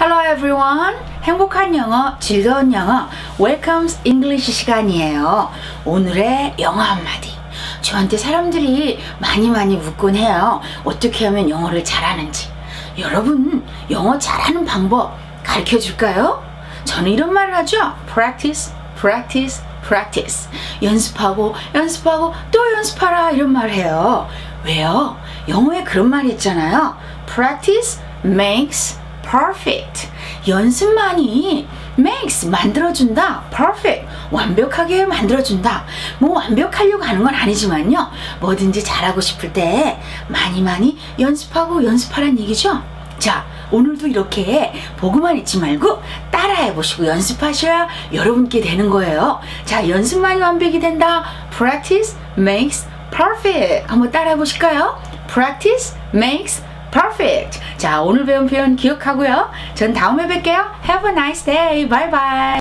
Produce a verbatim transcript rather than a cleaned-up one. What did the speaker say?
Hello everyone! 행복한 영어, 즐거운 영어, Welcome's English 시간이에요. 오늘의 영어 한마디. 저한테 사람들이 많이 많이 묻곤 해요. 어떻게 하면 영어를 잘하는지. 여러분, 영어 잘하는 방법 가르쳐줄까요? 저는 이런 말을 하죠. Practice, practice, practice. 연습하고, 연습하고, 또 연습하라 이런 말을 해요. 왜요? 영어에 그런 말이 있잖아요. Practice makes perfect. 연습만이 makes 만들어준다, perfect 완벽하게 만들어준다. 뭐 완벽하려고 하는 건 아니지만요, 뭐든지 잘하고 싶을 때 많이 많이 연습하고 연습하란 얘기죠. 자, 오늘도 이렇게 보고만 있지 말고 따라해 보시고 연습하셔야 여러분께 되는 거예요. 자, 연습만이 완벽이 된다. Practice makes perfect. 한번 따라해 보실까요? Practice makes perfect. 자, 오늘 배운 표현 기억하고요. 전 다음에 뵐게요. Have a nice day. Bye bye.